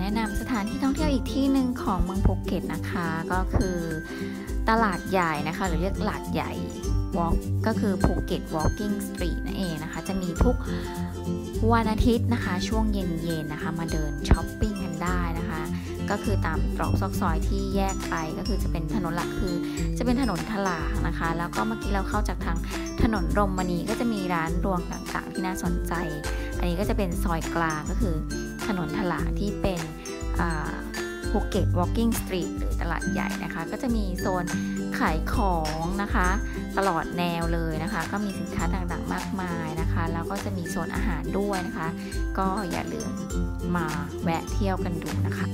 แนะนำสถานที่ท่องเที่ยวอีกที่หนึ่งของเมืองภูเก็ตนะคะก็คือตลาดใหญ่นะคะหรือเรียกตลาดใหญ่ Walk ก็คือภูเก็ต Walking Street นั่นเองนะคะจะมีทุกวันอาทิตย์นะคะช่วงเย็นๆนะคะมาเดินช้อปปิ้งกันได้นะคะก็คือตามตรอกซอกซอยที่แยกไปก็คือจะเป็นถนนหลักคือจะเป็นถนนถลางนะคะแล้วก็เมื่อกี้เราเข้าจากทางถนนรมมณีก็จะมีร้านรวงต่างๆที่น่าสนใจอันนี้ก็จะเป็นซอยกลางก็คือถนนถลางที่เป็นภูเก็ต Walking Street หรือตลาดใหญ่นะคะก็จะมีโซนขายของนะคะตลอดแนวเลยนะคะก็มีสินค้าต่างๆมากมายนะคะแล้วก็จะมีโซนอาหารด้วยนะคะก็อย่าลืมมาแวะเที่ยวกันดูนะคะ